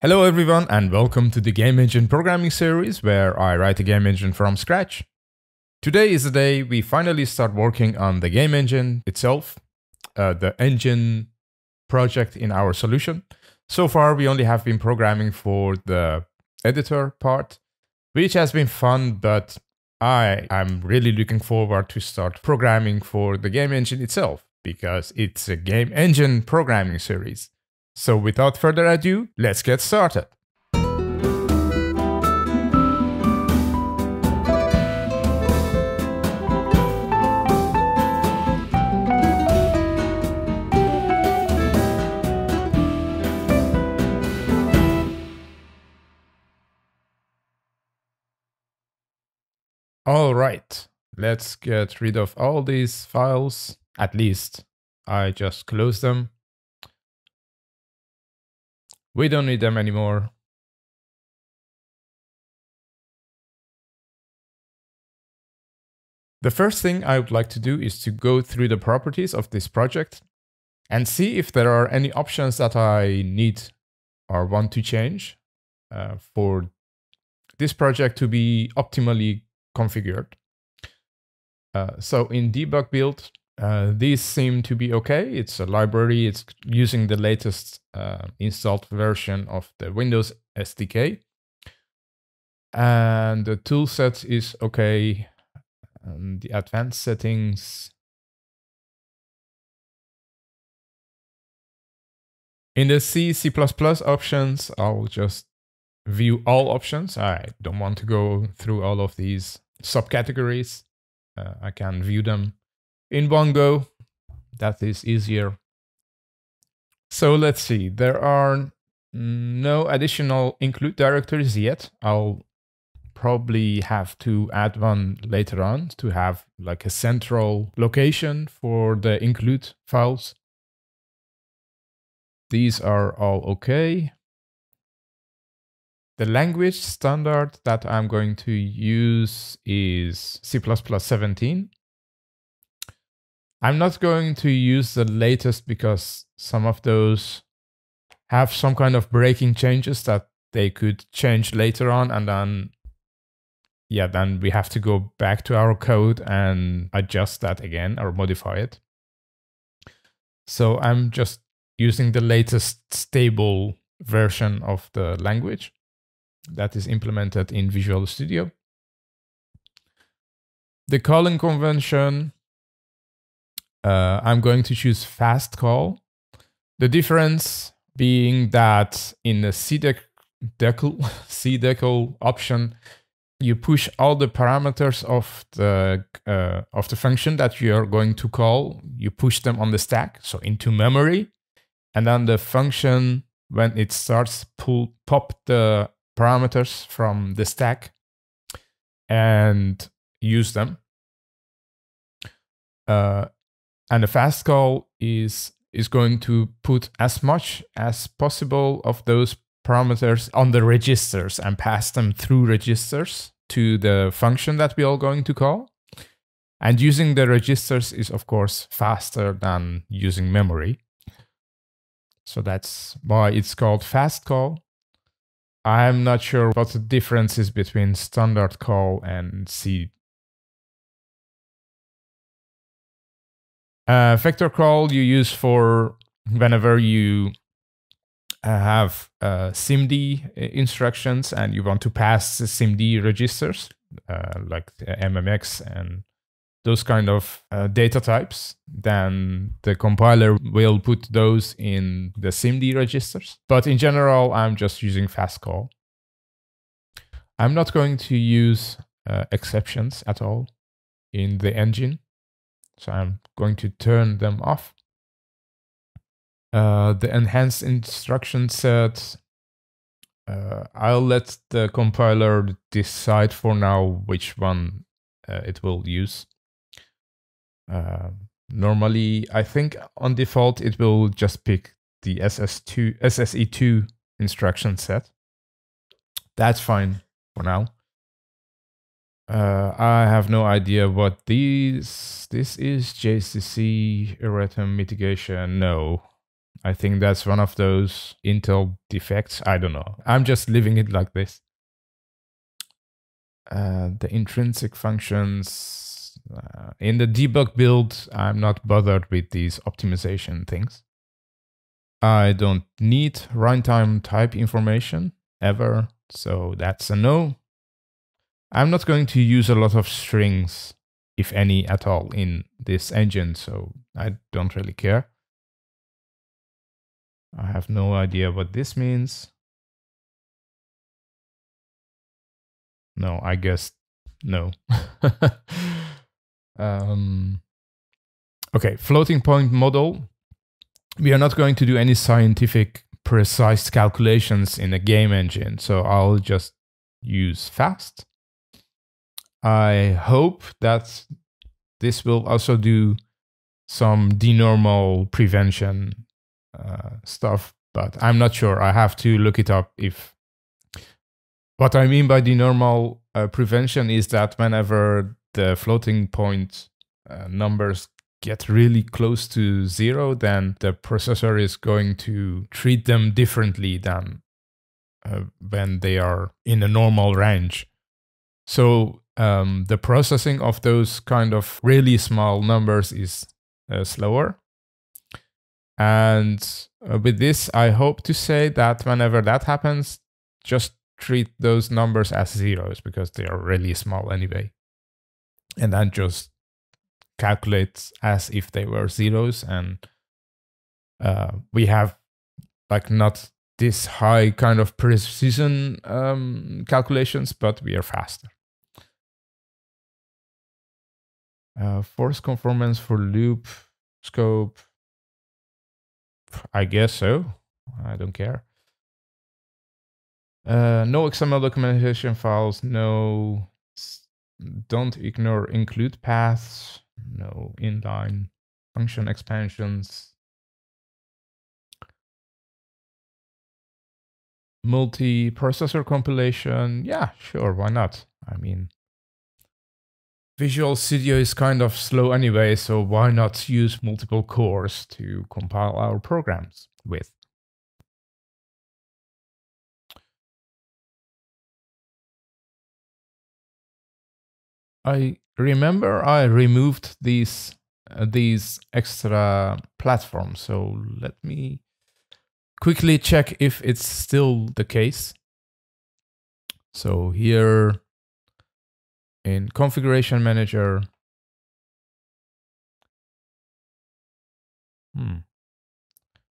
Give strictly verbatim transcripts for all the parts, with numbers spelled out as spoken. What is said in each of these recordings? Hello everyone and welcome to the Game Engine programming series where I write a game engine from scratch. Today is the day we finally start working on the game engine itself, uh, the engine project in our solution. So far we only have been programming for the editor part, which has been fun, but I am really looking forward to start programming for the game engine itself because it's a game engine programming series. So without further ado, let's get started. All right, let's get rid of all these files. At least I just close them. We don't need them anymore. The first thing I would like to do is to go through the properties of this project and see if there are any options that I need or want to change uh, for this project to be optimally configured. Uh, so in debug build, Uh, these seem to be okay. It's a library. It's using the latest uh, installed version of the Windows S D K. And the tool set is okay. And the advanced settings. In the C, C++ options, I'll just view all options. I don't want to go through all of these subcategories. Uh, I can view them in one go. That is easier. So let's see, there are no additional include directories yet. I'll probably have to add one later on to have like a central location for the include files. These are all okay. The language standard that I'm going to use is C plus plus seventeen. I'm not going to use the latest because some of those have some kind of breaking changes that they could change later on, and then, yeah, then we have to go back to our code and adjust that again or modify it. So I'm just using the latest stable version of the language that is implemented in Visual Studio. The calling convention, Uh, I'm going to choose fast call. The difference being that in the cdec decal, cdecal option, you push all the parameters of the uh, of the function that you are going to call. You push them on the stack, so into memory, and then the function, when it starts, pull pop the parameters from the stack and use them. Uh, And the fast call is, is going to put as much as possible of those parameters on the registers and pass them through registers to the function that we are going to call. And using the registers is, of course, faster than using memory. So that's why it's called fast call. I'm not sure what the difference is between standard call and C. Uh, vector call you use for whenever you have uh, S I M D instructions and you want to pass the S I M D registers, uh, like the M M X and those kind of uh, data types. Then the compiler will put those in the S I M D registers. But in general, I'm just using fast call. I'm not going to use uh, exceptions at all in the engine. So I'm going to turn them off. Uh, the enhanced instruction set, uh, I'll let the compiler decide for now which one uh, it will use. Uh, normally, I think on default, it will just pick the S S E two instruction set. That's fine for now. Uh, I have no idea what these, this is. J C C, erratum mitigation, no. I think that's one of those Intel defects. I don't know. I'm just leaving it like this. Uh, the intrinsic functions uh, in the debug build, I'm not bothered with these optimization things. I don't need runtime type information ever. So that's a no. I'm not going to use a lot of strings, if any at all, in this engine. So I don't really care. I have no idea what this means. No, I guess no. um, okay, floating point model. We are not going to do any scientific precise calculations in a game engine, so I'll just use fast. I hope that this will also do some denormal prevention uh, stuff, but I'm not sure. I have to look it up. If what I mean by denormal uh, prevention is that whenever the floating point uh, numbers get really close to zero, then the processor is going to treat them differently than uh, when they are in a normal range. So um, the processing of those kind of really small numbers is uh, slower. And uh, with this, I hope to say that whenever that happens, just treat those numbers as zeros because they are really small anyway. And then just calculate as if they were zeros, and uh, we have like not this high kind of precision um, calculations, but we are faster. Uh, force conformance for loop scope. I guess so. I don't care. Uh, no X M L documentation files. No. Don't ignore include paths. No inline function expansions. Multi-processor compilation. Yeah, sure. Why not? I mean, Visual Studio is kind of slow anyway, so why not use multiple cores to compile our programs with? I remember I removed these uh, these extra platforms, so let me quickly check if it's still the case. So here in Configuration Manager, hmm.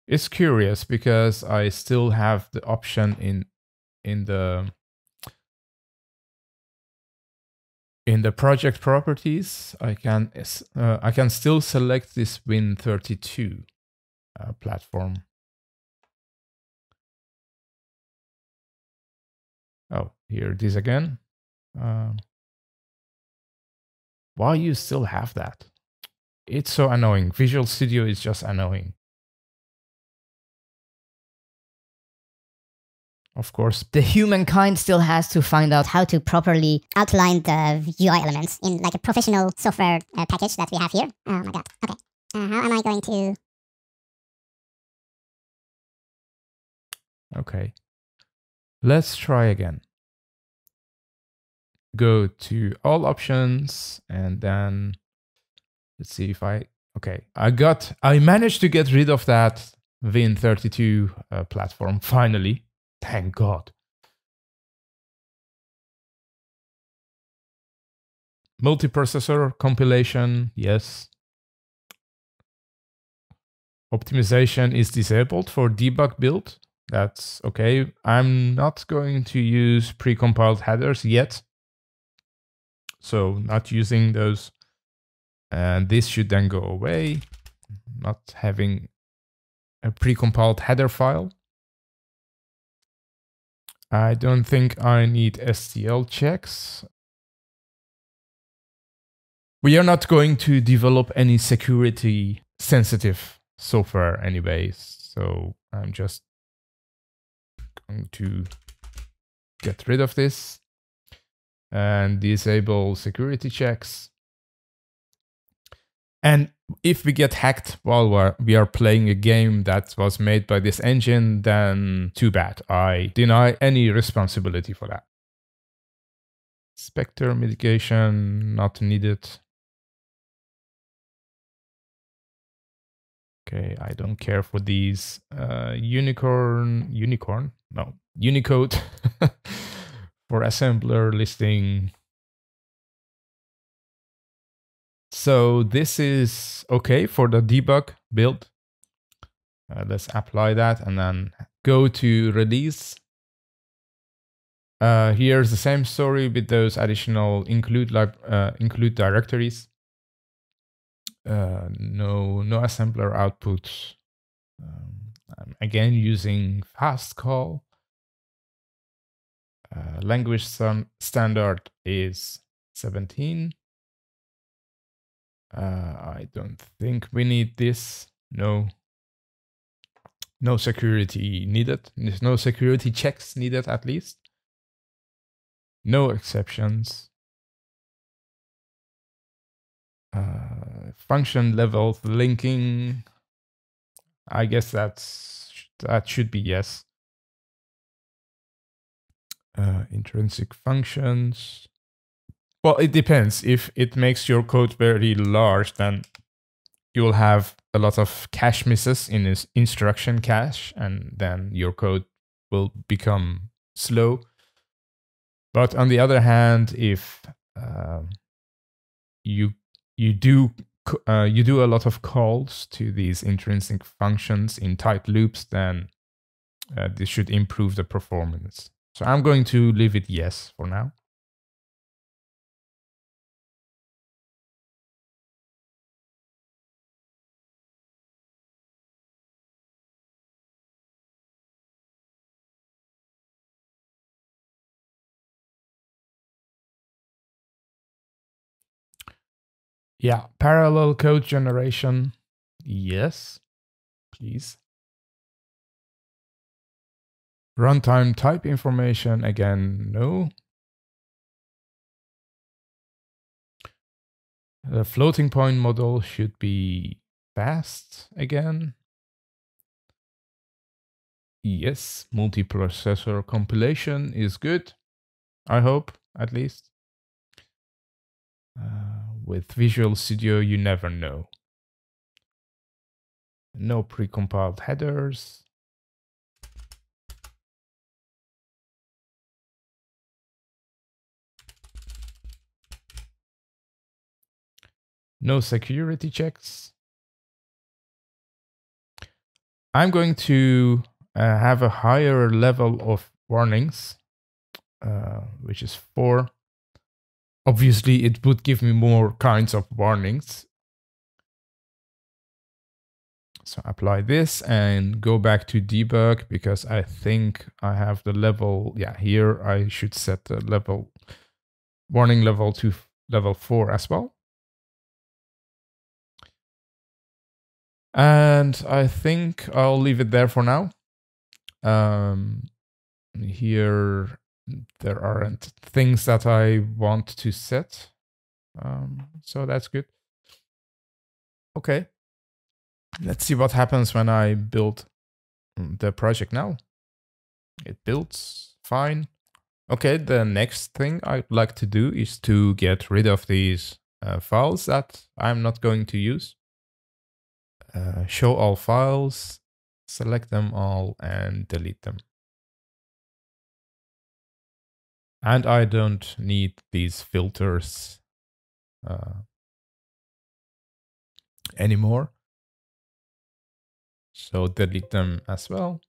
It's curious because I still have the option in in the In the project properties, I can uh, I can still select this Win thirty-two uh, platform. Oh, here it is again. Uh, why you still have that? It's so annoying. Visual Studio is just annoying. Of course. The humankind still has to find out how to properly outline the U I elements in like a professional software uh, package that we have here. Oh my god. Okay. Uh, how am I going to... Okay. Let's try again. Go to all options and then let's see if I... Okay. I got... I managed to get rid of that Win thirty-two uh, platform finally. Thank God. Multiprocessor compilation, yes. Optimization is disabled for debug build. That's okay. I'm not going to use precompiled headers yet. So not using those. And this should then go away. Not having a precompiled header file. I don't think I need S T L checks. We are not going to develop any security sensitive software anyways, so I'm just going to get rid of this and disable security checks. And if we get hacked while we're, we are playing a game that was made by this engine, then too bad. I deny any responsibility for that. Spectre mitigation, not needed. Okay, I don't care for these. Uh, unicorn, unicorn? No, Unicode for assembler listing. So this is okay for the debug build. Uh, let's apply that and then go to release. Uh, here's the same story with those additional include lib uh, include directories. Uh, no, no assembler output. Um, I'm again using fast call. Uh, language standard is seventeen. Uh, I don't think we need this. No, no security needed. There's no security checks needed, at least. No exceptions. Uh, function level linking. I guess that's that should be yes. Uh, intrinsic functions. Well, it depends. If it makes your code very large, then you'll have a lot of cache misses in this instruction cache, and then your code will become slow. But on the other hand, if uh, you you do uh, you do a lot of calls to these intrinsic functions in tight loops, then uh, this should improve the performance. So I'm going to leave it yes for now. Yeah, parallel code generation, yes, please. Runtime type information, again, no. The floating point model should be fast, again. Yes, multiprocessor compilation is good, I hope, at least. Uh, with Visual Studio, you never know. No pre-compiled headers. No security checks. I'm going to uh, have a higher level of warnings, uh, which is four. Obviously, it would give me more kinds of warnings. So apply this and go back to debug, because I think I have the level. Yeah, here I should set the level warning level to level four as well. And I think I'll leave it there for now. Um, here. There aren't things that I want to set. Um, so that's good. Okay. Let's see what happens when I build the project now. It builds fine. Okay, the next thing I'd like to do is to get rid of these uh, files that I'm not going to use. Uh, show all files, select them all and delete them. And I don't need these filters uh, anymore. So delete them as well.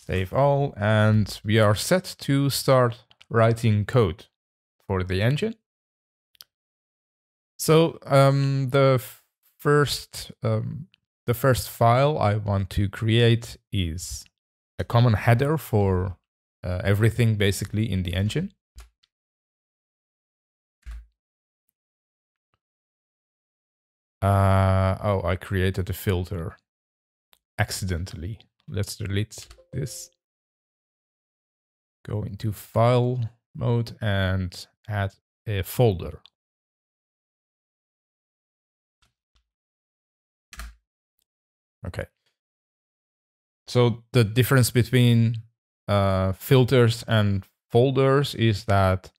Save all, and we are set to start writing code for the engine. So um, the first um, The first file I want to create is a common header for uh, everything basically in the engine. Uh, oh, I created a filter accidentally. Let's delete this. Go into file mode and add a folder. Okay. So the difference between uh, filters and folders is that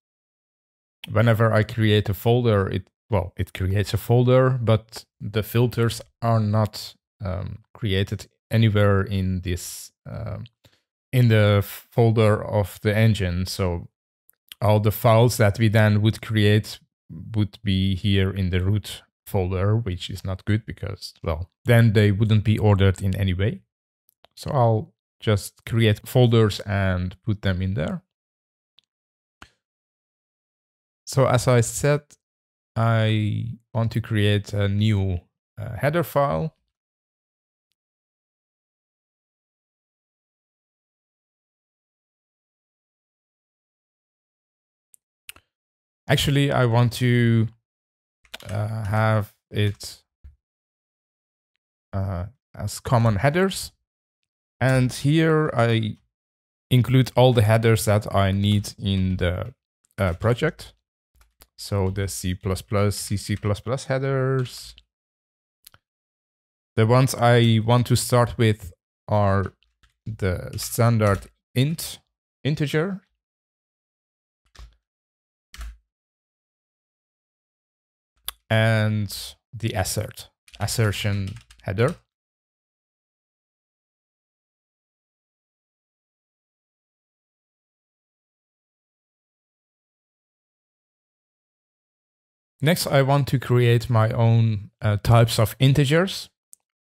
whenever I create a folder, it well, it creates a folder, but the filters are not um, created anywhere in this uh, in the folder of the engine. So all the files that we then would create would be here in the root folder, which is not good because, well, then they wouldn't be ordered in any way. So I'll just create folders and put them in there. So as I said, I want to create a new uh, header file. Actually, I want to uh, have it uh, as common headers. And here I include all the headers that I need in the uh, project. So the C plus plus, C C plus plus headers. The ones I want to start with are the standard int, integer. And the assert, assertion header. Next, I want to create my own uh, types of integers.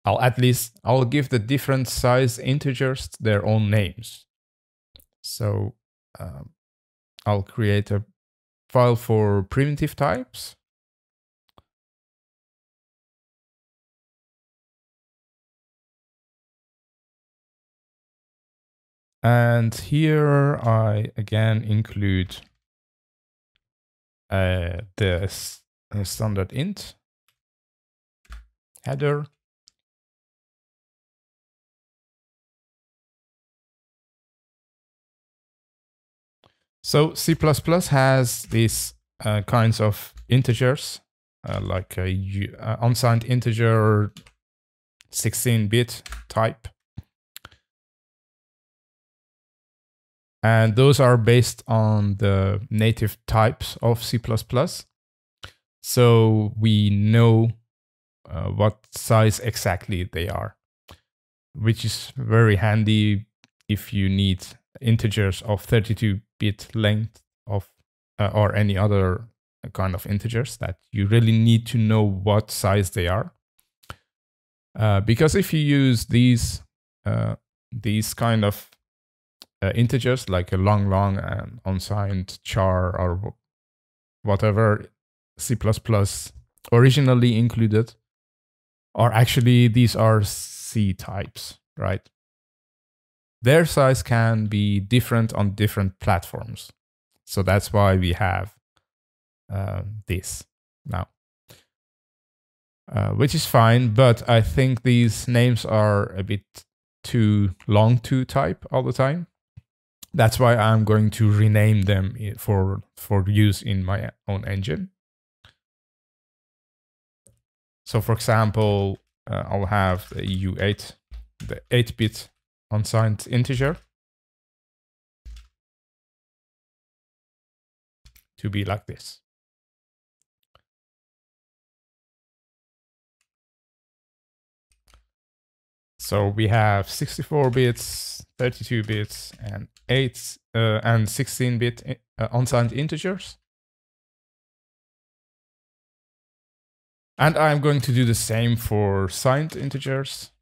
I'll at least, I'll give the different size integers their own names. So um, I'll create a file for primitive types. And here I again include uh, the A standard int header. So C plus plus has these uh, kinds of integers, uh, like a uh, unsigned integer, sixteen bit type. And those are based on the native types of C plus plus. So we know uh, what size exactly they are, which is very handy if you need integers of thirty-two bit length of uh, or any other kind of integers that you really need to know what size they are. Uh, because if you use these uh, these kind of uh, integers like a long long and unsigned char or whatever C plus plus originally included, or actually these are C types, right? Their size can be different on different platforms. So that's why we have uh, this now, uh, which is fine, but I think these names are a bit too long to type all the time. That's why I'm going to rename them for, for use in my own engine. So for example, uh, I'll have the U eight, the eight bit unsigned integer to be like this. So we have sixty-four bits, thirty-two bits, and eight uh, and sixteen bit uh, unsigned integers. And I'm going to do the same for signed integers.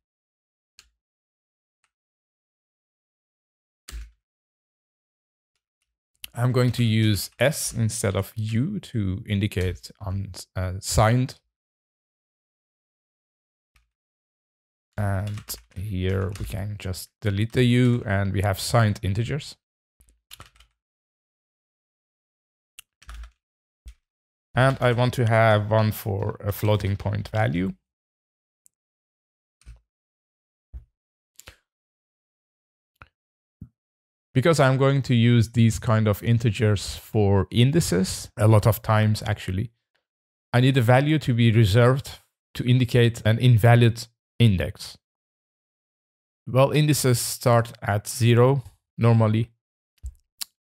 I'm going to use S instead of U to indicate unsigned. And here we can just delete the U and we have signed integers. And I want to have one for a floating point value. Because I'm going to use these kind of integers for indices a lot of times, actually, I need a value to be reserved to indicate an invalid index. Well, indices start at zero normally,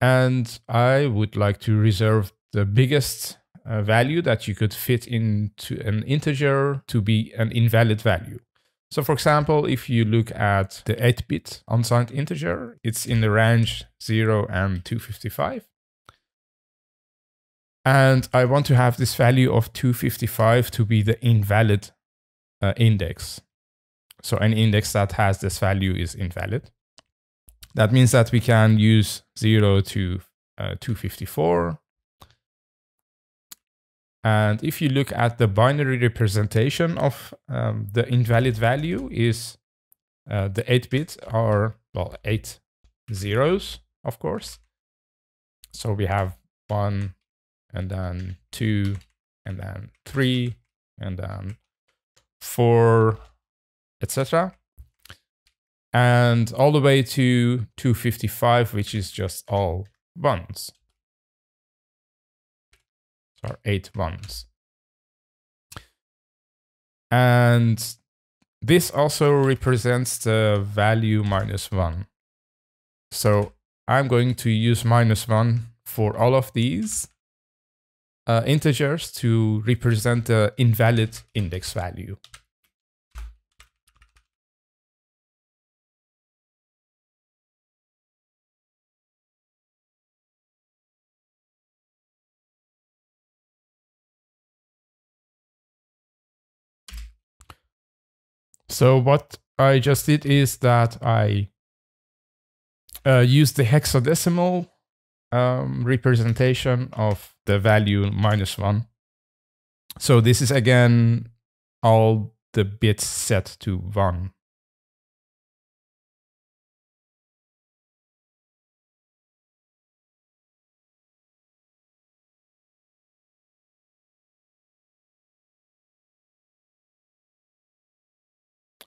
and I would like to reserve the biggest uh, value that you could fit into an integer to be an invalid value. So for example, if you look at the eight bit unsigned integer, it's in the range zero and two fifty-five. And I want to have this value of two fifty-five to be the invalid uh, index. So an index that has this value is invalid. That means that we can use zero to two fifty-four. And if you look at the binary representation of um, the invalid value is uh, the eight bit are, well, eight zeros, of course. So we have one and then two and then three and then four, et cetera. And all the way to two fifty-five, which is just all ones. Are eight ones. And this also represents the value minus one. So I'm going to use minus one for all of these uh, integers to represent the invalid index value. So what I just did is that I uh, used the hexadecimal um, representation of the value minus one. So this is again all the bits set to one.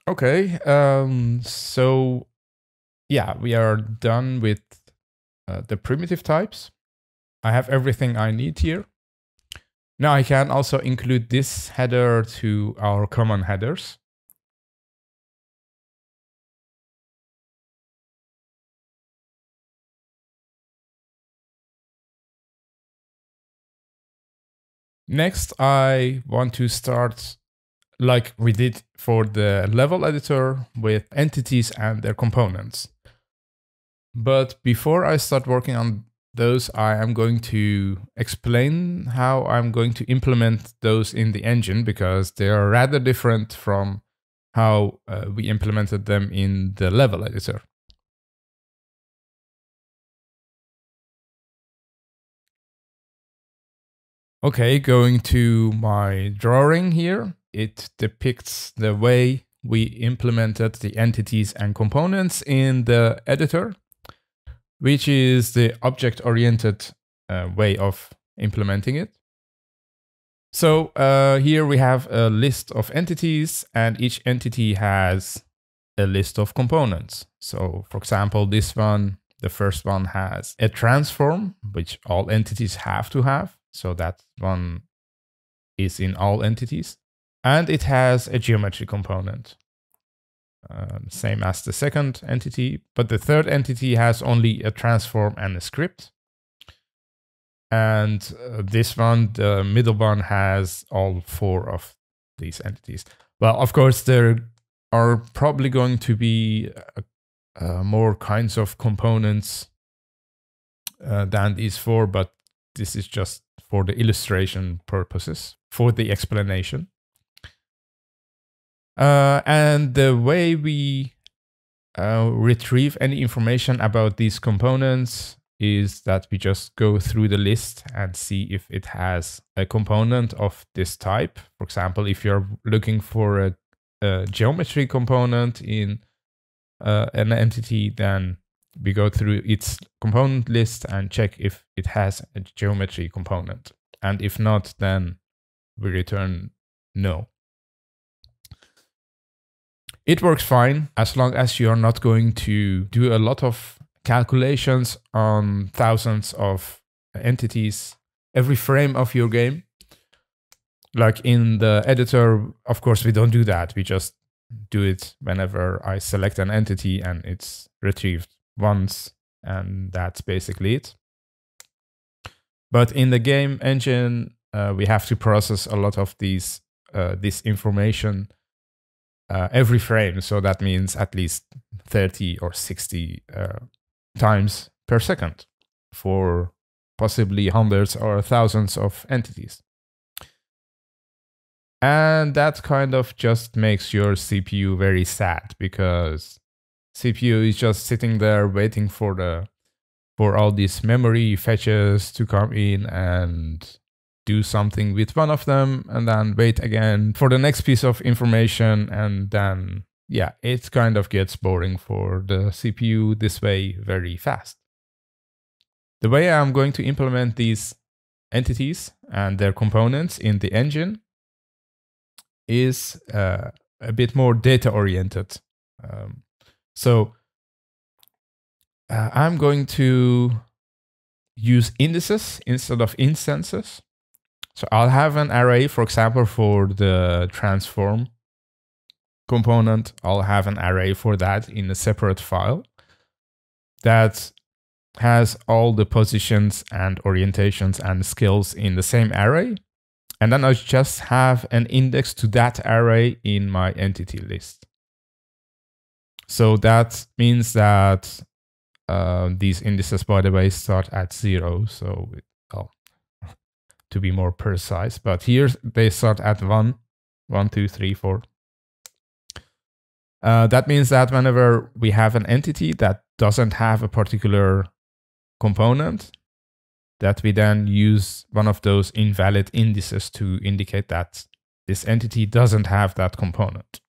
Okay, um, so yeah, we are done with uh, the primitive types. I have everything I need here. Now I can also include this header to our common headers. Next, I want to start like we did for the level editor with entities and their components. But before I start working on those, I am going to explain how I'm going to implement those in the engine, because they are rather different from how uh, we implemented them in the level editor. Okay, going to my drawing here. It depicts the way we implemented the entities and components in the editor, which is the object-oriented uh, way of implementing it. So uh, here we have a list of entities, and each entity has a list of components. So for example, this one, the first one has a transform, which all entities have to have. So that one is in all entities. And it has a geometry component, um, same as the second entity, but the third entity has only a transform and a script. And uh, this one, the middle one, has all four of these entities. Well, of course, there are probably going to be uh, uh, more kinds of components uh, than these four, but this is just for the illustration purposes, for the explanation. Uh, and the way we uh, retrieve any information about these components is that we just go through the list and see if it has a component of this type. For example, if you're looking for a, a geometry component in uh, an entity, then we go through its component list and check if it has a geometry component. And if not, then we return no. It works fine as long as you're not going to do a lot of calculations on thousands of entities every frame of your game. Like in the editor, of course, we don't do that. We just do it whenever I select an entity and it's retrieved once. And that's basically it. But in the game engine, uh, we have to process a lot of these uh, this information uh, every frame. So that means at least thirty or sixty uh, times per second for possibly hundreds or thousands of entities. And that kind of just makes your C P U very sad, because C P U is just sitting there waiting for the for all these memory fetches to come in and do something with one of them, and then wait again for the next piece of information. And then, yeah, it kind of gets boring for the C P U this way very fast. The way I'm going to implement these entities and their components in the engine is uh, a bit more data-oriented. Um, so uh, I'm going to use indices instead of instances. So I'll have an array, for example, for the transform component. I'll have an array for that in a separate file that has all the positions and orientations and skills in the same array. And then I just have an index to that array in my entity list. So that means that uh, these indices, by the way, start at zero. So it, oh, to be more precise, but here they start at one, one, two, three, four. Uh, that means that whenever we have an entity that doesn't have a particular component, that we then use one of those invalid indices to indicate that this entity doesn't have that component.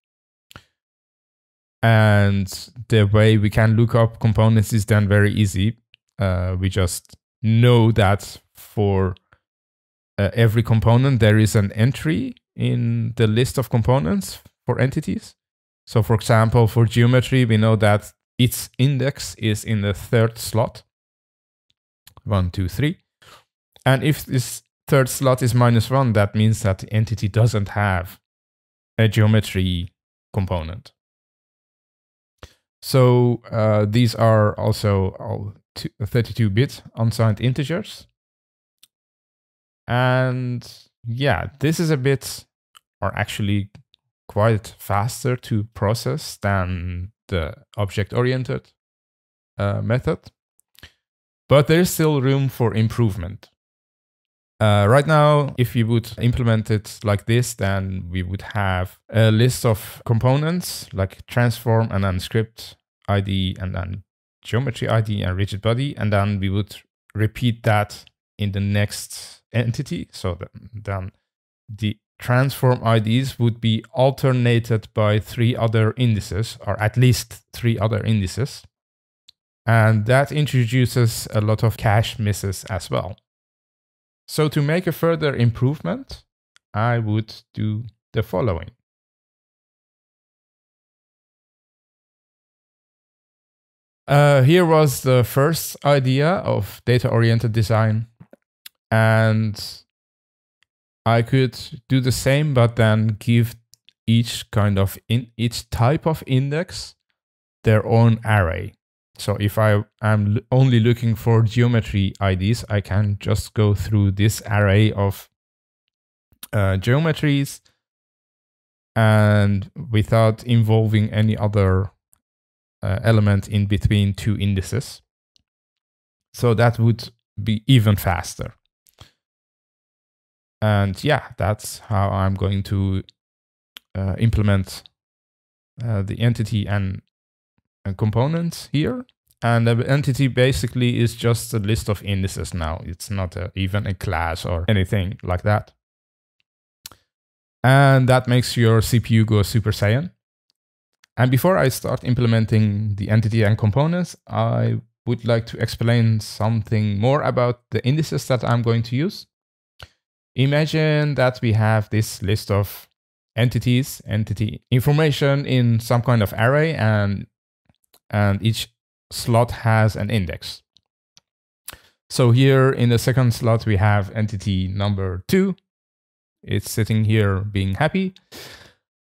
And the way we can look up components is then very easy. Uh, we just know that for uh, every component, there is an entry in the list of components for entities. So for example, for geometry, we know that its index is in the third slot. One, two, three. And if this third slot is minus one, that means that the entity doesn't have a geometry component. So uh, these are also thirty-two bit unsigned integers. And yeah, this is a bit, or actually quite faster to process than the object-oriented uh, method. But there is still room for improvement. Uh, right now, if we would implement it like this, then we would have a list of components like transform and then script I D and then geometry I D and rigid body. And then we would repeat that in the next entity. So then the transform I Ds would be alternated by three other indices, or at least three other indices. And that introduces a lot of cache misses as well. So to make a further improvement, I would do the following. Uh, here was the first idea of data-oriented design. And I could do the same, but then give each kind of in each type of index their own array. So if I am only looking for geometry I Ds, I can just go through this array of uh, geometries and without involving any other uh, element in between two indices. So that would be even faster. And yeah, that's how I'm going to uh, implement uh, the entity and components here. And the entity basically is just a list of indices now. It's not a, even a class or anything like that. And that makes your C P U go Super Saiyan. And before I start implementing the entity and components, I would like to explain something more about the indices that I'm going to use. Imagine that we have this list of entities, entity information in some kind of array, and And each slot has an index. So here in the second slot, we have entity number two. It's sitting here being happy.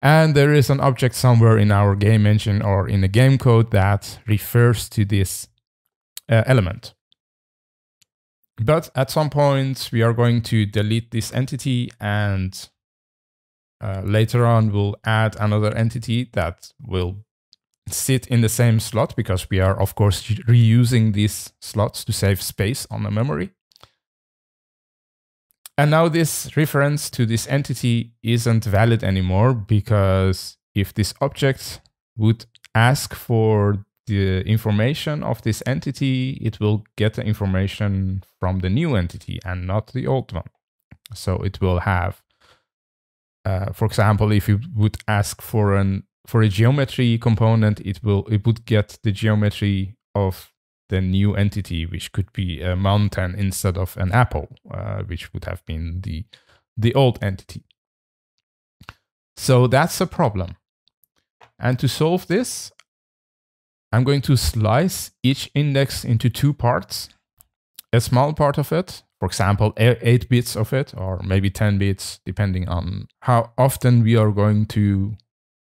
And there is an object somewhere in our game engine or in the game code that refers to this uh, element. But at some point, we are going to delete this entity, and uh, later on we'll add another entity that will sit in the same slot, because we are, of course, reusing these slots to save space on the memory. And now this reference to this entity isn't valid anymore, because if this object would ask for the information of this entity, it will get the information from the new entity and not the old one. So it will have, uh, for example, if you would ask for an for a geometry component, it will it would get the geometry of the new entity, which could be a mountain instead of an apple, uh, which would have been the the old entity. So that's a problem. And to solve this, I'm going to slice each index into two parts. A small part of it, for example, eight bits of it, or maybe ten bits, depending on how often we are going to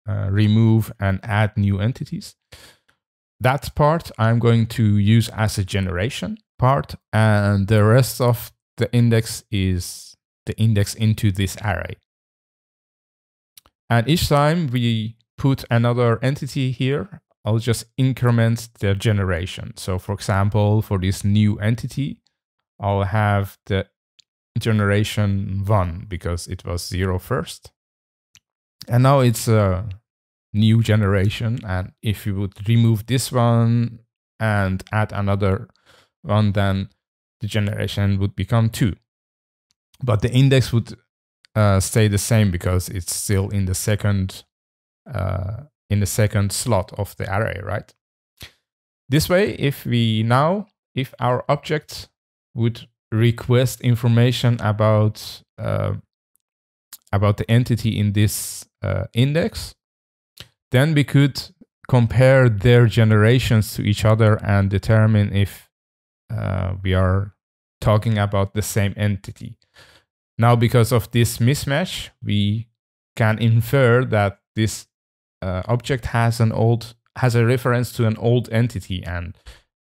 uh, remove and add new entities. That part I'm going to use as a generation part, and the rest of the index is the index into this array. And each time we put another entity here, I'll just increment the generation. So for example, for this new entity, I'll have the generation one, because it was zero first. And now it's a new generation. And if you would remove this one and add another one, then the generation would become two. But the index would uh, stay the same, because it's still in the second uh, in the second slot of the array, right? This way, if we now, if our object would request information about, uh, about the entity in this uh, index, then we could compare their generations to each other and determine if uh, we are talking about the same entity. Now, because of this mismatch, we can infer that this Uh, object has an old has a reference to an old entity, and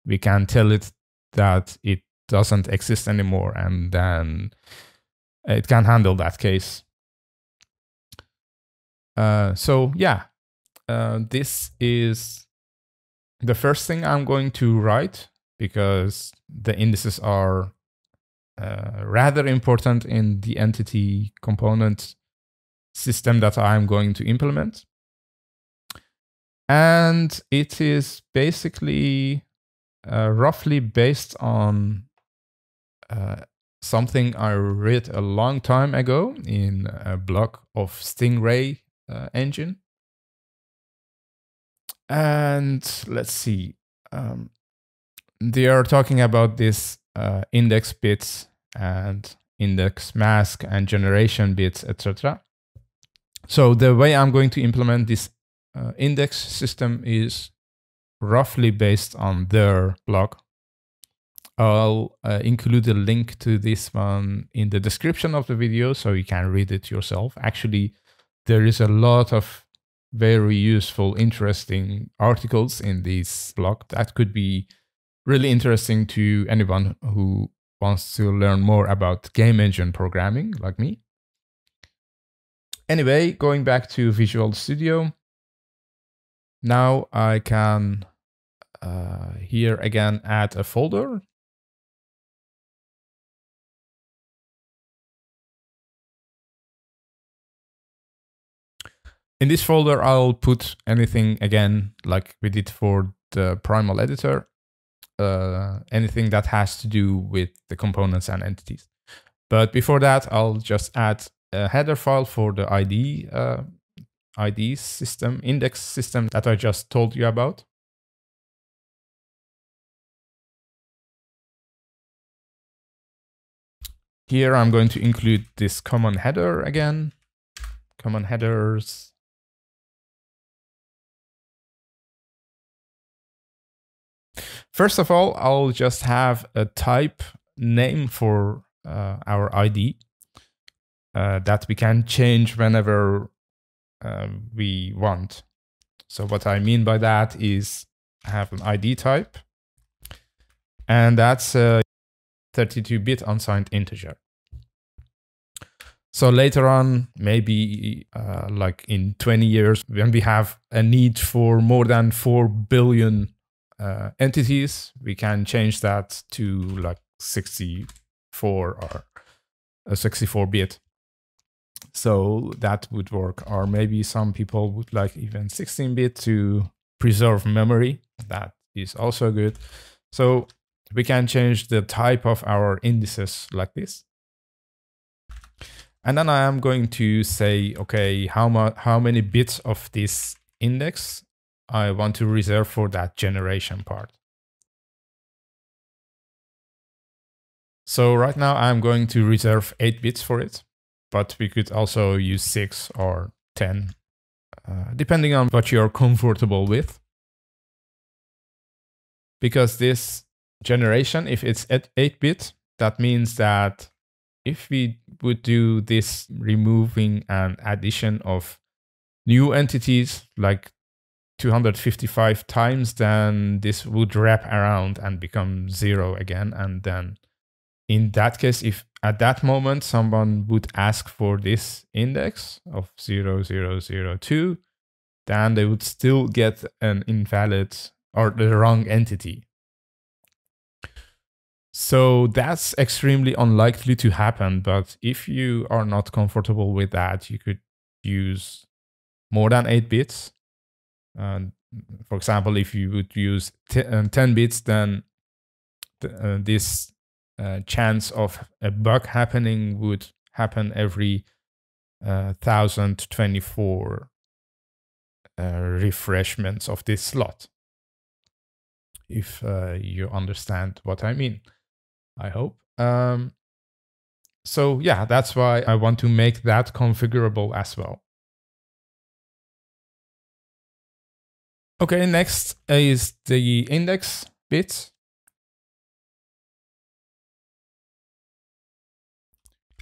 we can tell it that it doesn't exist anymore, and then it can handle that case. Uh, so yeah, uh, this is the first thing I'm going to write, because the indices are uh, rather important in the entity component system that I'm going to implement. And it is basically uh, roughly based on uh, something I read a long time ago in a blog of Stingray uh, engine. And let's see, um, they are talking about this uh, index bits and index mask and generation bits, et cetera. So the way I'm going to implement this Uh, index system is roughly based on their blog. I'll uh, include a link to this one in the description of the video, so you can read it yourself. Actually, there is a lot of very useful, interesting articles in this blog that could be really interesting to anyone who wants to learn more about game engine programming, like me. Anyway, going back to Visual Studio, now I can uh, here again add a folder. In this folder, I'll put anything again, like we did for the Primal editor, uh, anything that has to do with the components and entities. But before that, I'll just add a header file for the I D uh, I D system, index system that I just told you about. Here I'm going to include this common header again, common headers. First of all, I'll just have a type name for uh, our I D uh, that we can change whenever uh, we want. So what I mean by that is I have an I D type, and that's a thirty-two bit unsigned integer. So later on, maybe uh, like in twenty years, when we have a need for more than four billion uh, entities, we can change that to like sixty-four or a sixty-four bit. So that would work. Or maybe some people would like even sixteen bit to preserve memory. That is also good. So we can change the type of our indices like this. And then I am going to say, okay, how much, how many bits of this index I want to reserve for that generation part. So right now I'm going to reserve eight bits for it, but we could also use six or ten, uh, depending on what you're comfortable with. Because this generation, if it's at eight bit, that means that if we would do this removing and addition of new entities like two hundred fifty-five times, then this would wrap around and become zero again. And then in that case, if at that moment someone would ask for this index of zero zero zero two, then they would still get an invalid or the wrong entity. So that's extremely unlikely to happen, but if you are not comfortable with that, you could use more than eight bits. And for example, if you would use ten bits, then th uh, this uh, chance of a bug happening would happen every uh, one thousand twenty-four uh, refreshments of this slot. If uh, you understand what I mean. I hope. Um, so yeah, that's why I want to make that configurable as well. Okay, next is the index bit.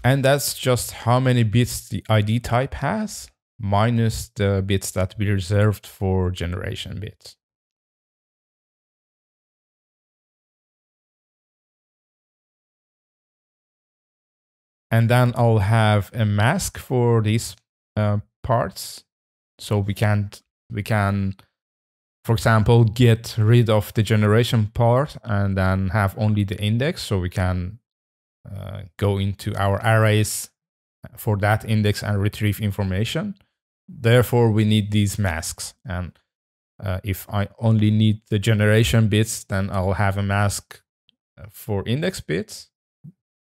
And that's just how many bits the I D type has, minus the bits that we reserved for generation bits. And then I'll have a mask for these uh, parts, so we can we can, for example, get rid of the generation part and then have only the index. So we can uh, go into our arrays for that index and retrieve information. Therefore, we need these masks. And uh, if I only need the generation bits, then I'll have a mask for index bits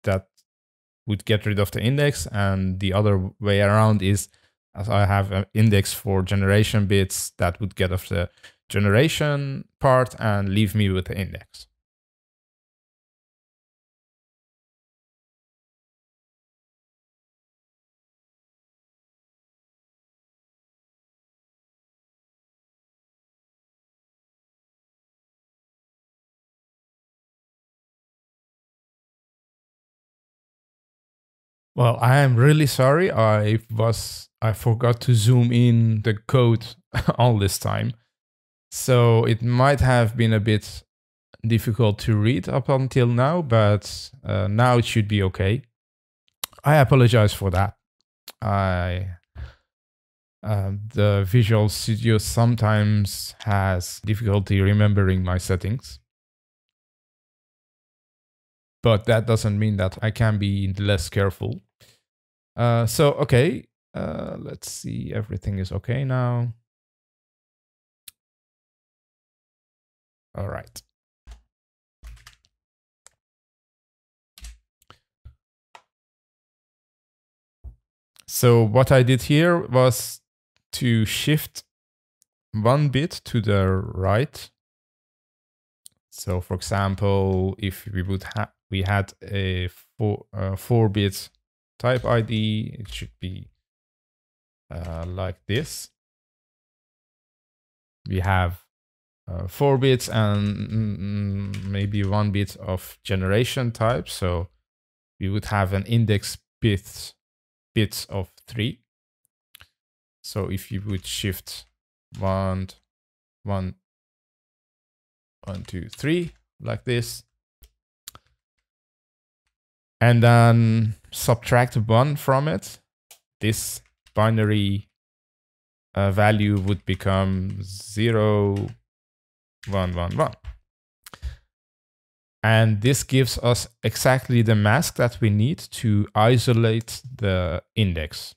that would get rid of the index, and the other way around is, as I have an index for generation bits, that would get off the generation part and leave me with the index. Well, I am really sorry. I was I forgot to zoom in the code all this time. So it might have been a bit difficult to read up until now, but uh, now it should be okay. I apologize for that. I uh, the Visual Studio sometimes has difficulty remembering my settings. But that doesn't mean that I can be less careful. Uh, so, okay, uh, let's see, everything is okay now. All right. So what I did here was to shift one bit to the right. So for example, if we would have, we had a four, uh, four bit type I D, it should be uh, like this. We have uh, four bits and maybe one bit of generation type. So we would have an index bits, bits of three. So if you would shift one, one, one, two, three, like this, and then subtract one from it, this binary uh, value would become zero, one, one, one. And this gives us exactly the mask that we need to isolate the index.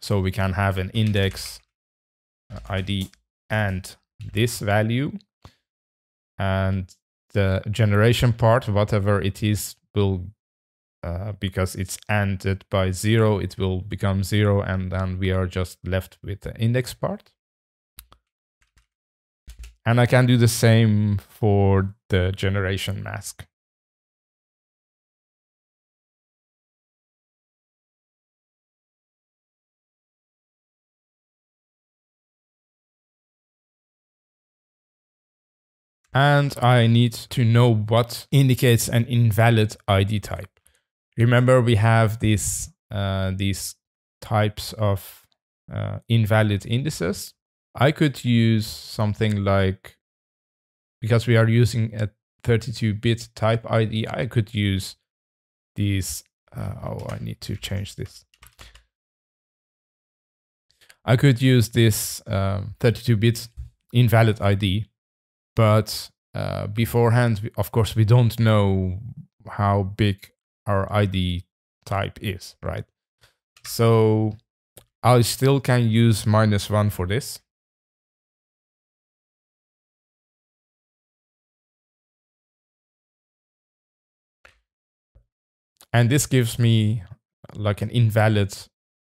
So we can have an index I D and this value, and the generation part, whatever it is, will Uh, because it's ended by zero, it will become zero, and then we are just left with the index part. And I can do the same for the generation mask. And I need to know what indicates an invalid I D type. Remember, we have these, uh, these types of uh, invalid indices. I could use something like, because we are using a thirty-two bit type I D, I could use these, uh, oh, I need to change this. I could use this thirty-two bit um, invalid I D, but uh, beforehand, we, of course, we don't know how big our I D type is, right? So I still can use minus one for this. And this gives me like an invalid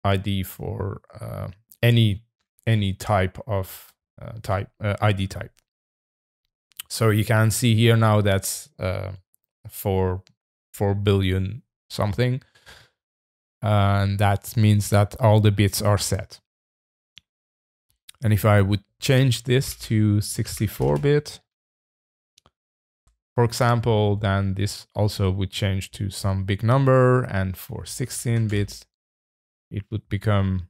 I D for uh, any, any type of uh, type, uh, I D type. So you can see here now that's uh, for four billion something, and that means that all the bits are set. And if I would change this to sixty-four bit, for example, then this also would change to some big number, and for sixteen bits it would become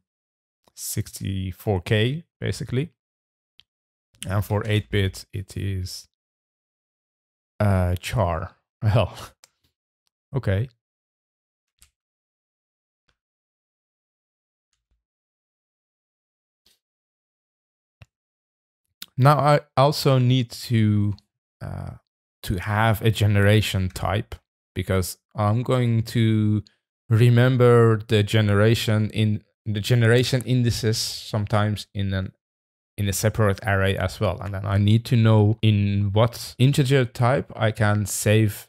sixty-four K basically, and for eight bit it is uh, char. Well, okay. Now I also need to uh, to have a generation type, because I'm going to remember the generation in the generation indices sometimes in an in a separate array as well, and then I need to know in what integer type I can save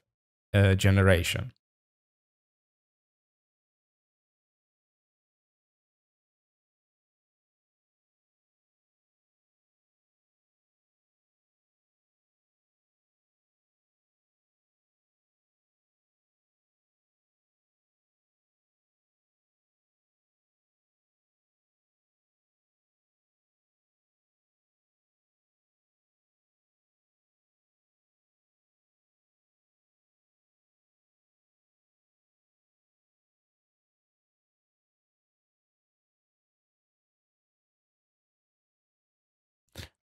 Uh, generation.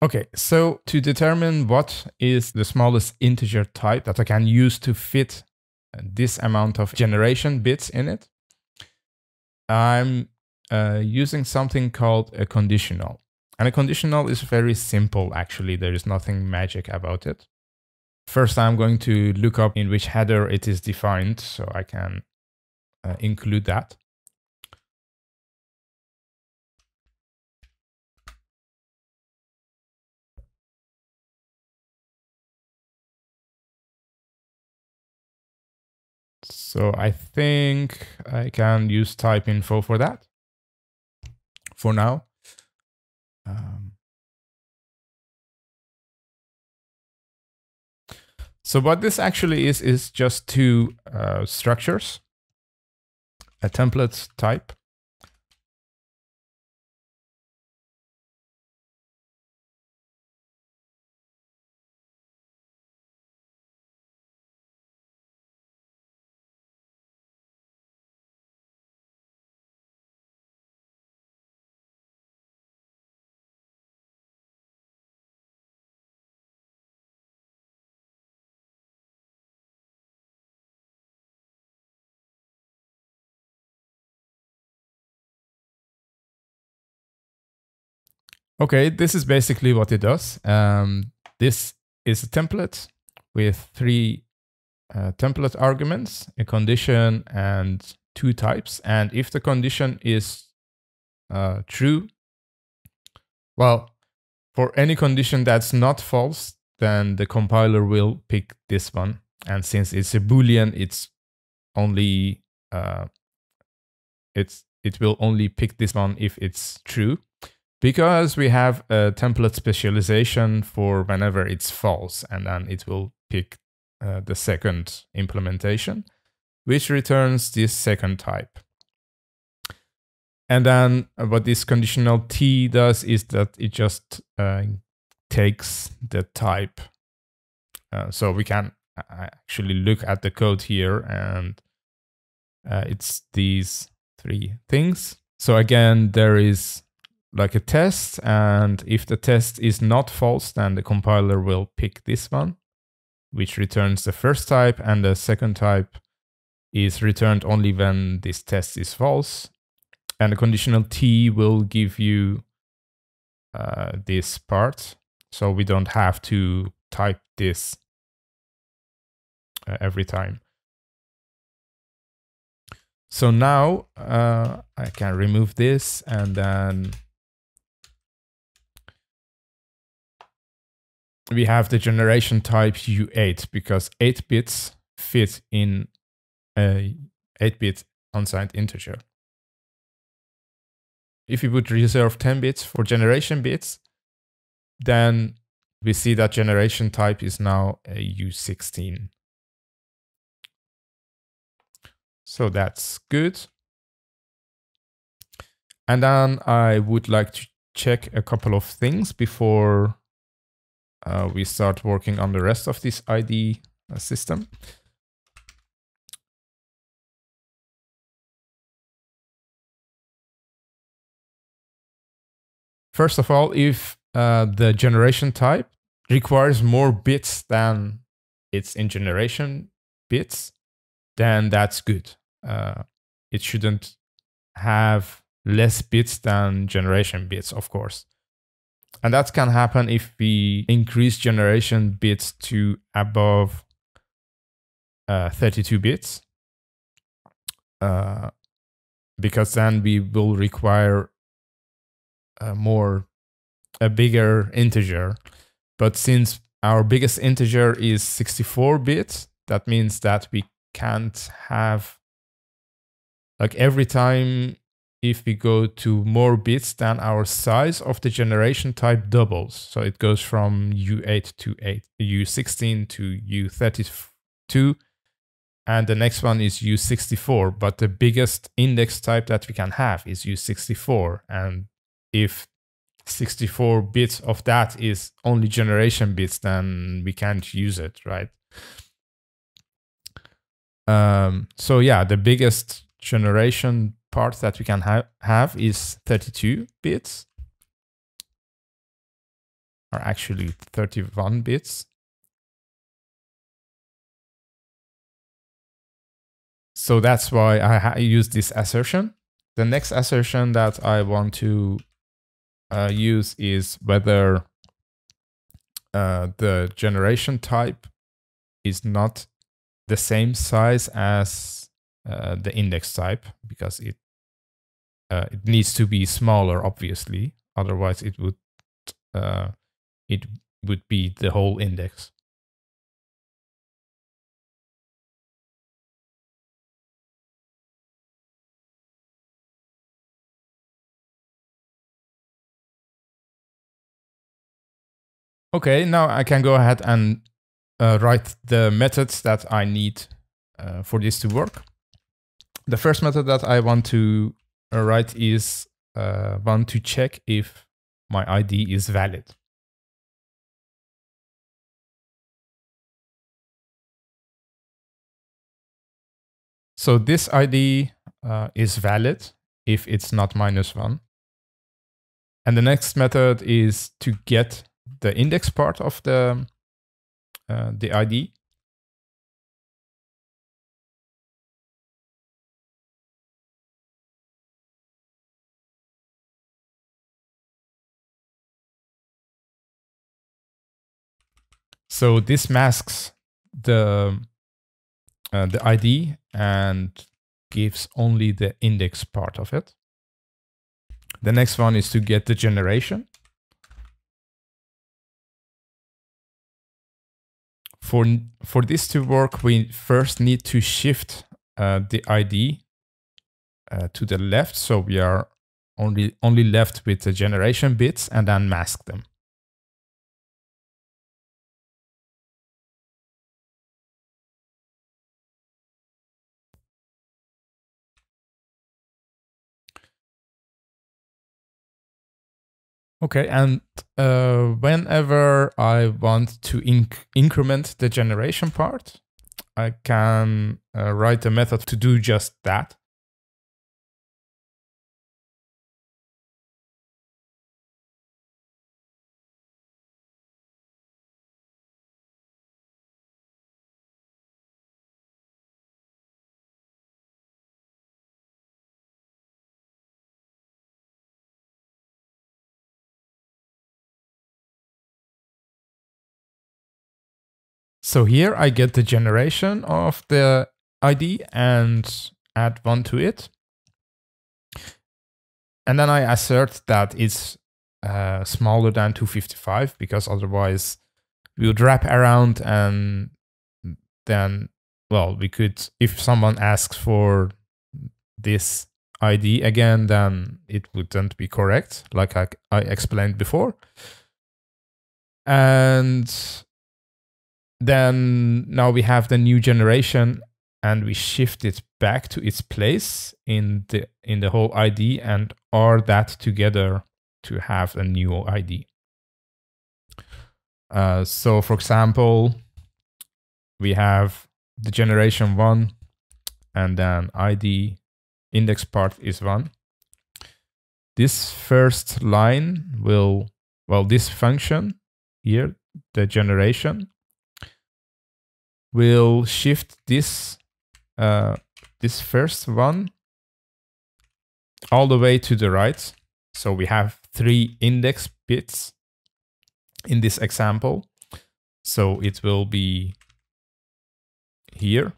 Okay, so to determine what is the smallest integer type that I can use to fit this amount of generation bits in it, I'm uh, using something called a conditional. And a conditional is very simple, actually. There is nothing magic about it. First, I'm going to look up in which header it is defined, so I can uh, include that. So I think I can use type info for that for now. Um, so what this actually is, is just two uh, structures, a template type. Okay, this is basically what it does. Um, this is a template with three uh, template arguments, a condition and two types. And if the condition is uh, true, well, for any condition that's not false, then the compiler will pick this one. And since it's a Boolean, it's only uh, it's it will only pick this one if it's true. Because we have a template specialization for whenever it's false, and then it will pick uh, the second implementation, which returns this second type. And then what this conditional T does is that it just uh, takes the type. Uh, so we can actually look at the code here, and uh, it's these three things. So again, there is like a test, and if the test is not false, then the compiler will pick this one, which returns the first type, and the second type is returned only when this test is false. And the conditional T will give you uh, this part, so we don't have to type this uh, every time. So now uh, I can remove this, and then we have the generation type U eight, because eight bits fit in a eight bit unsigned integer. If we would reserve ten bits for generation bits, then we see that generation type is now a U sixteen. So that's good. And then I would like to check a couple of things before Uh, we start working on the rest of this I D uh, system. First of all, if uh, the generation type requires more bits than it's in generation bits, then that's good. Uh, it shouldn't have less bits than generation bits, of course. And that can happen if we increase generation bits to above uh, thirty-two bits, uh, because then we will require a more, a bigger integer. But since our biggest integer is sixty-four bits, that means that we can't have, like, every time if we go to more bits, then our size of the generation type doubles. So it goes from U eight to eight, U sixteen to U thirty-two. And the next one is U sixty-four. But the biggest index type that we can have is U sixty-four. And if sixty-four bits of that is only generation bits, then we can't use it, right? Um, so yeah, the biggest generation part that we can ha have is thirty-two bits, or actually thirty-one bits. So that's why I use this assertion. The next assertion that I want to uh, use is whether uh, the generation type is not the same size as Uh, the index type, because it uh, it needs to be smaller, obviously. Otherwise, it would uh, it would be the whole index. Okay, now I can go ahead and uh, write the methods that I need uh, for this to work. The first method that I want to write is uh, one to check if my I D is valid. So this I D uh, is valid if it's not minus one. And the next method is to get the index part of the, uh, the I D. So this masks the uh, the I D and gives only the index part of it. The next one is to get the generation. For, for this to work, we first need to shift uh, the I D uh, to the left. So we are only, only left with the generation bits and then mask them. Okay, and uh, whenever I want to inc increment the generation part, I can uh, write a method to do just that. So here I get the generation of the I D and add one to it. And then I assert that it's uh, smaller than two fifty-five, because otherwise we would wrap around and then, well, we could, if someone asks for this I D again, then it wouldn't be correct, like I, I explained before. And then now we have the new generation and we shift it back to its place in the in the whole I D and R that together to have a new I D. Uh, so for example, we have the generation one and then I D index part is one. This first line will, well, this function here, the generation, we'll shift this uh, this first one all the way to the right. So we have three index bits in this example. So it will be here.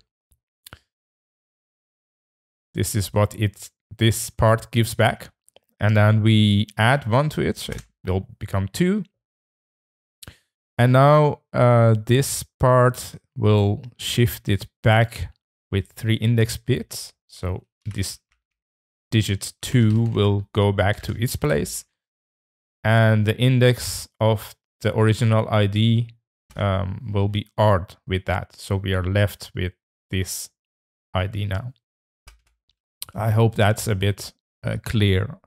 This is what it this part gives back. And then we add one to it, so it will become two. And now uh, this part will shift it back with three index bits. So this digit two will go back to its place. And the index of the original I D um, will be R'd with that. So we are left with this I D now. I hope that's a bit uh, clear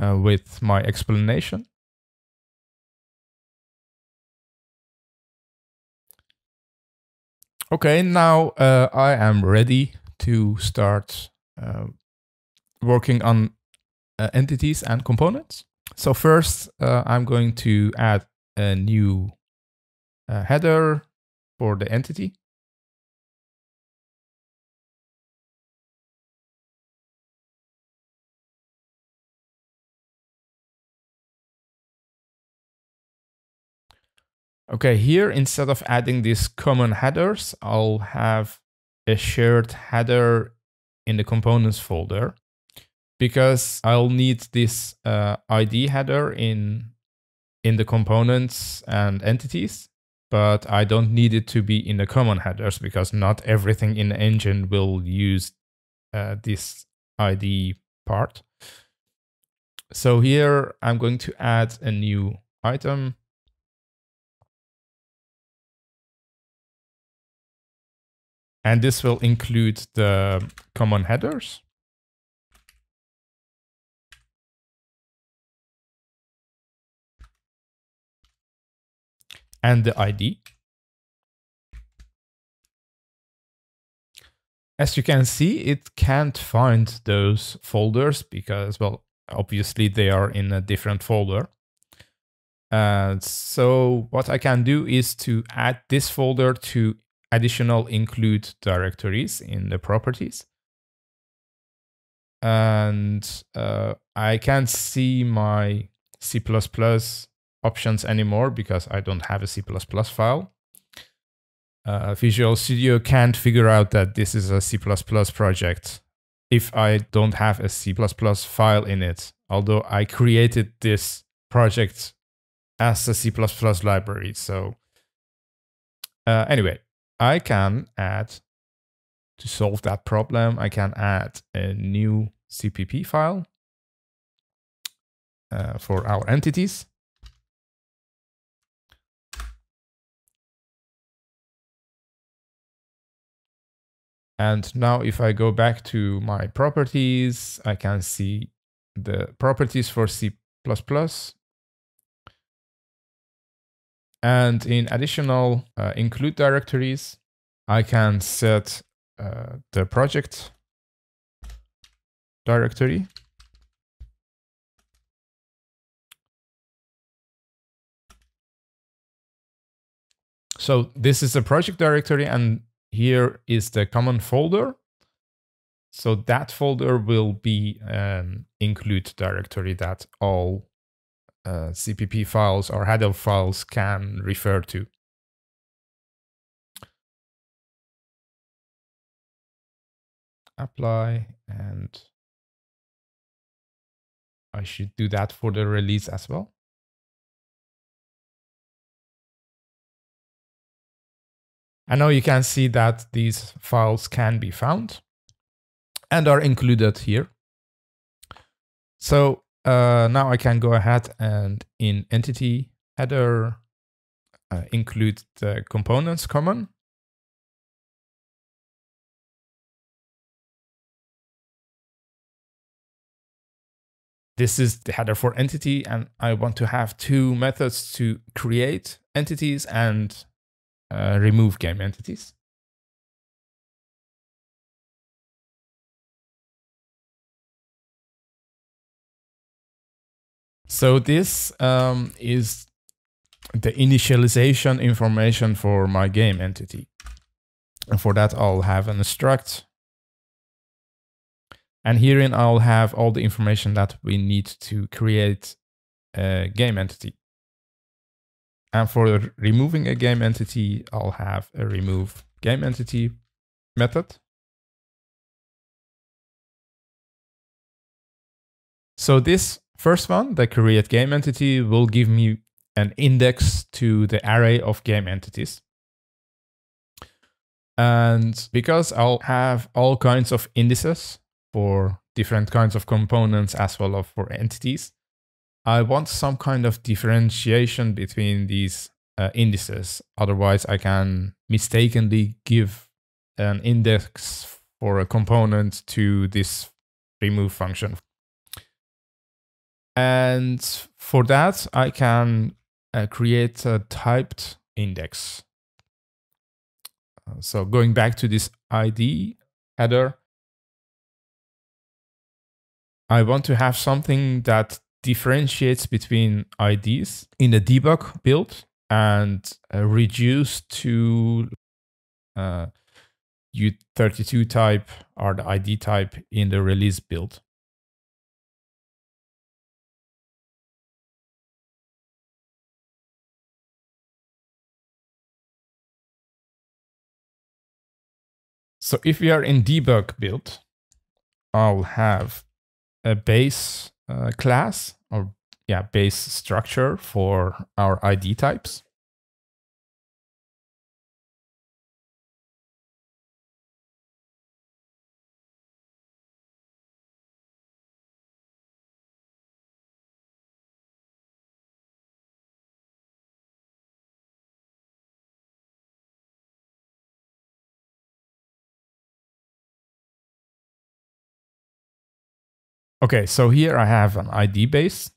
uh, with my explanation. Okay, now uh, I am ready to start uh, working on uh, entities and components. So first, uh, I'm going to add a new uh, header for the entity. Okay, here, instead of adding these common headers, I'll have a shared header in the components folder, because I'll need this uh, I D header in, in the components and entities, but I don't need it to be in the common headers, because not everything in the engine will use uh, this I D part. So here, I'm going to add a new item. And this will include the common headers. And the I D. As you can see, it can't find those folders because, well, obviously they are in a different folder. Uh, so what I can do is to add this folder to additional include directories in the properties. And uh, I can see my C plus plus options anymore because I don't have a C plus plus file. Uh, Visual Studio can't figure out that this is a C plus plus project if I don't have a C plus plus file in it, although I created this project as a C plus plus library. So uh, anyway, I can add, to solve that problem, I can add a new C P P file uh, for our entities. And now if I go back to my properties, I can see the properties for C plus plus. And in additional uh, include directories, I can set uh, the project directory. So this is the project directory, and here is the common folder. So that folder will be an include directory that all uh, C P P files or H A D L files can refer to. Apply, and I should do that for the release as well. And now you can see that these files can be found and are included here. So uh, now I can go ahead and in entity header uh, include the components common. This is the header for entity, and I want to have two methods to create entities and Uh, remove game entities. So this um, is the initialization information for my game entity. And for that, I'll have an struct. And herein, I'll have all the information that we need to create a game entity. And for removing a game entity, I'll have a remove game entity method. So this first one, the create game entity, will give me an index to the array of game entities. And because I'll have all kinds of indices for different kinds of components as well as for entities, I want some kind of differentiation between these uh, indices. Otherwise, I can mistakenly give an index for a component to this remove function. And for that, I can uh, create a typed index. So going back to this I D header, I want to have something that differentiates between I Ds in the debug build and uh, reduce to uh, U thirty-two type or the I D type in the release build. So if we are in debug build, I'll have a base Uh, class or yeah base structure for our I D types. Okay, so here I have an I D base,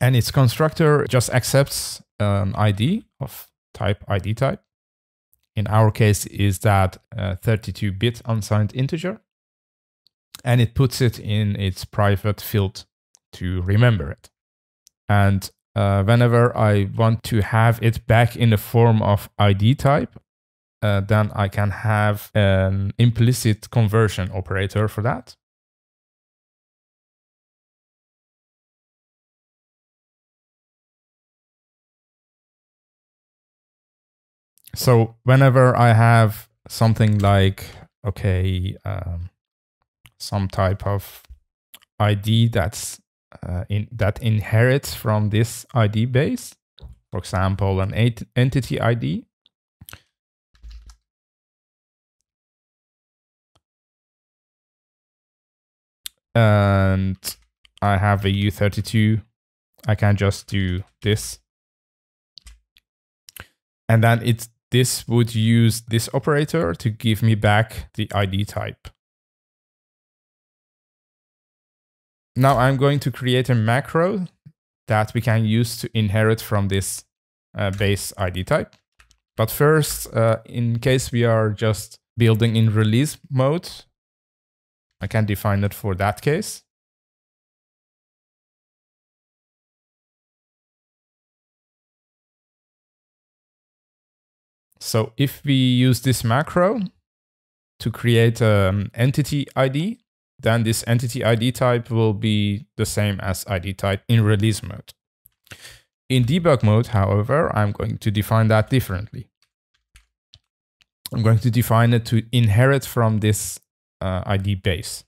and its constructor just accepts an I D of type I D type. In our case, is that thirty-two bit unsigned integer, and it puts it in its private field to remember it. And uh, whenever I want to have it back in the form of I D type, uh, then I can have an implicit conversion operator for that. so whenever I have something like, okay, um, some type of I D that's uh, in, that inherits from this I D base, for example, an entity I D. And I have a U thirty-two, I can just do this. And then it's, this would use this operator to give me back the I D type. Now I'm going to create a macro that we can use to inherit from this uh, base I D type. But first, uh, in case we are just building in release mode, I can define it for that case. So if we use this macro to create an entity I D, then this entity I D type will be the same as I D type in release mode. In debug mode, however, I'm going to define that differently. I'm going to define it to inherit from this uh, I D base.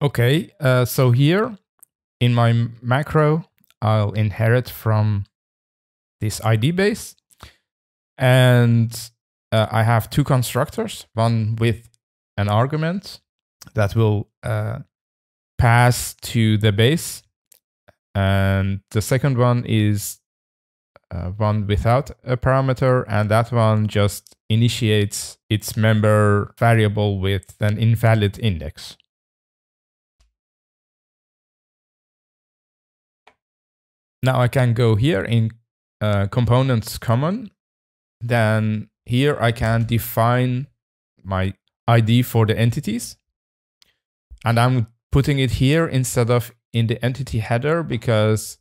Okay, uh, so here in my macro, I'll inherit from this I D base. And uh, I have two constructors, one with an argument that will uh, pass to the base. And the second one is uh, one without a parameter. And that one just initiates its member variable with an invalid index. Now I can go here in uh, components common, then here I can define my I D for the entities. And I'm putting it here instead of in the entity header because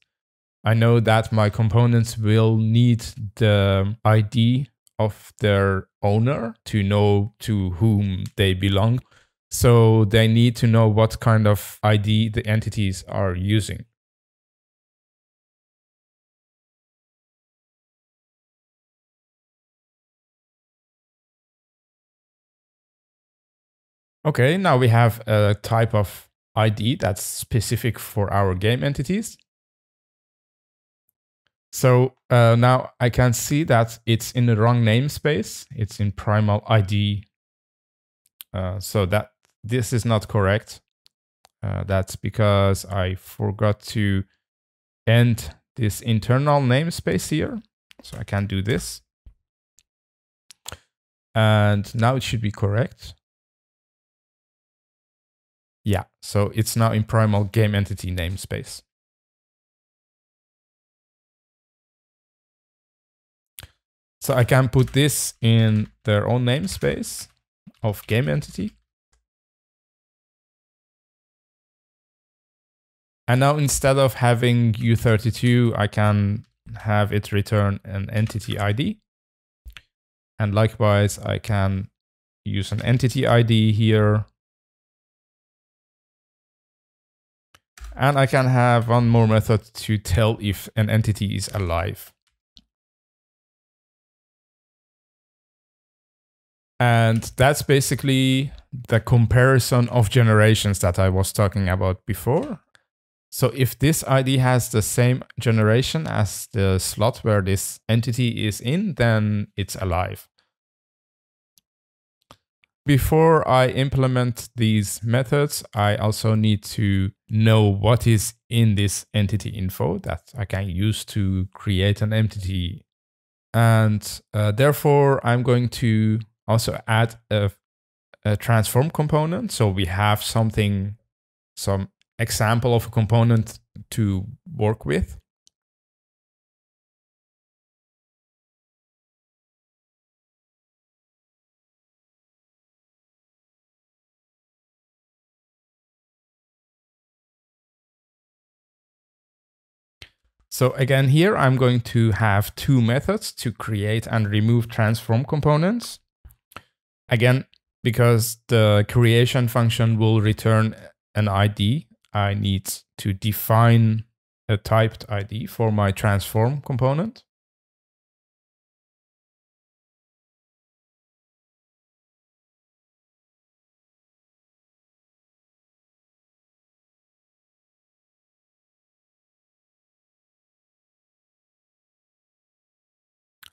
I know that my components will need the I D of their owner to know to whom they belong. So they need to know what kind of I D the entities are using. Okay, now we have a type of I D that's specific for our game entities. So uh, now I can see that it's in the wrong namespace. It's in Primal I D. Uh, so that this is not correct. Uh, that's because I forgot to end this internal namespace here. So I can do this. And now it should be correct. Yeah, so it's now in Primal Game Entity namespace. So I can put this in their own namespace of Game Entity. And now instead of having U thirty-two, I can have it return an entity I D. And likewise, I can use an entity I D here. And I can have one more method to tell if an entity is alive. And that's basically the comparison of generations that I was talking about before. So if this I D has the same generation as the slot where this entity is in, then it's alive. Before I implement these methods, I also need to know what is in this entity info that I can use to create an entity. And uh, therefore, I'm going to also add a, a transform component. So we have something, some example of a component to work with. So again, here I'm going to have two methods to create and remove transform components. Again, because the creation function will return an I D, I need to define a typed I D for my transform component.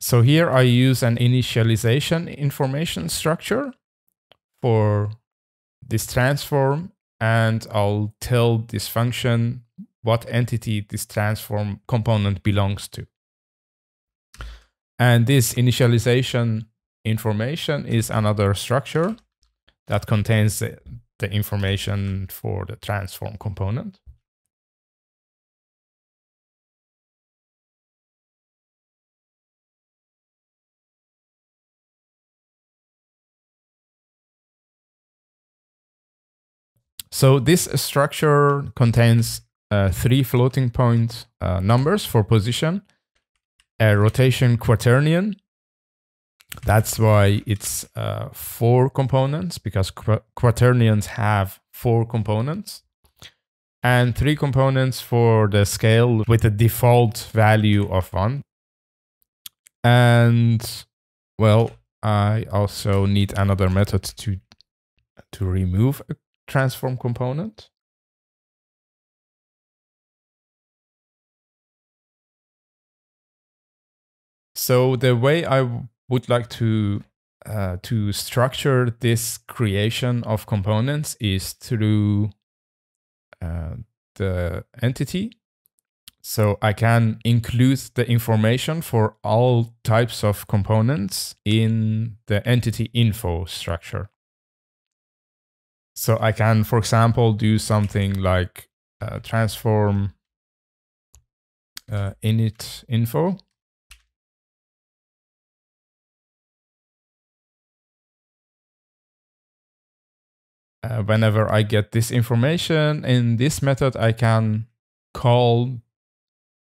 So here I use an initialization information structure for this transform, and I'll tell this function what entity this transform component belongs to. And this initialization information is another structure that contains the, the information for the transform component. So this structure contains uh, three floating point uh, numbers for position, a rotation quaternion. That's why it's uh, four components, because qu quaternions have four components, and three components for the scale with a default value of one. And well, I also need another method to, to remove a transform component. So the way I would like to uh, to structure this creation of components is through uh, the entity. So I can include the information for all types of components in the entity info structure. So I can, for example, do something like uh, transform uh, init info. Uh, whenever I get this information in this method, I can call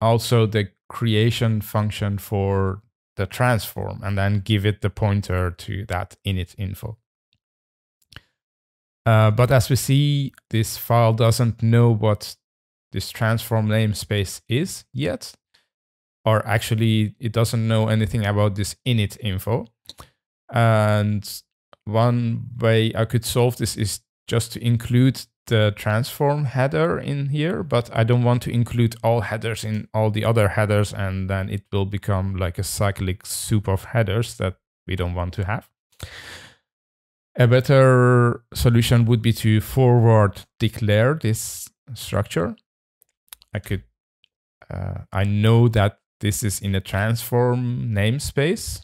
also the creation function for the transform and then give it the pointer to that init info. Uh, but as we see, this file doesn't know what this transform namespace is yet, or actually it doesn't know anything about this init info. And one way I could solve this is just to include the transform header in here, but I don't want to include all headers in all the other headers, and then it will become like a cyclic soup of headers that we don't want to have. A better solution would be to forward declare this structure. I could, uh, I know that this is in a transform namespace,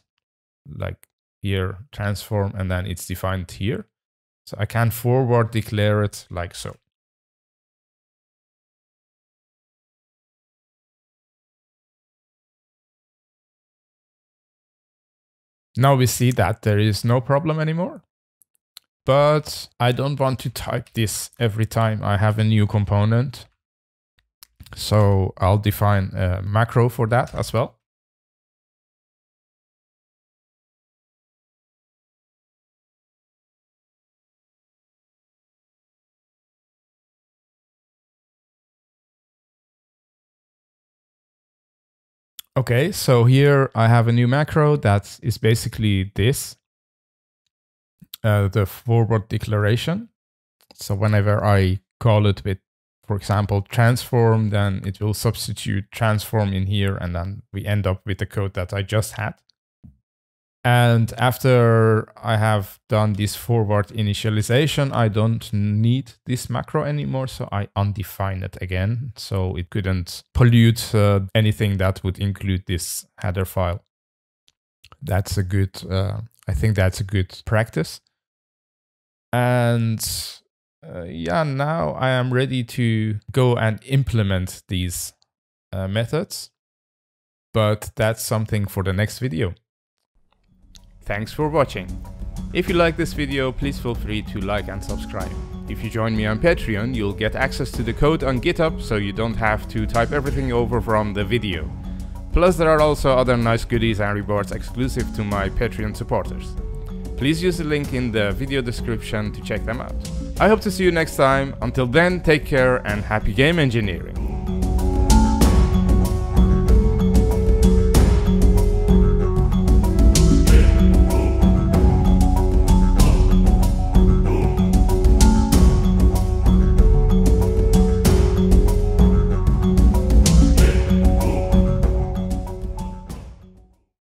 like here, transform, and then it's defined here. So I can forward declare it like so. Now we see that there is no problem anymore. But I don't want to type this every time I have a new component. So I'll define a macro for that as well. Okay, so here I have a new macro that is basically this. Uh, the forward declaration. So whenever I call it with, for example, transform, then it will substitute transform in here, and then we end up with the code that I just had. And after I have done this forward initialization, I don't need this macro anymore, so I undefine it again, so it couldn't pollute uh, anything that would include this header file. That's a good, uh, I think that's a good practice. And uh, yeah, now I am ready to go and implement these uh, methods, but that's something for the next video. Thanks for watching. If you like this video, please feel free to like and subscribe. If you join me on Patreon, you'll get access to the code on GitHub, so you don't have to type everything over from the video. Plus, there are also other nice goodies and rewards exclusive to my Patreon supporters. Please use the link in the video description to check them out. I hope to see you next time. Until then, take care and happy game engineering.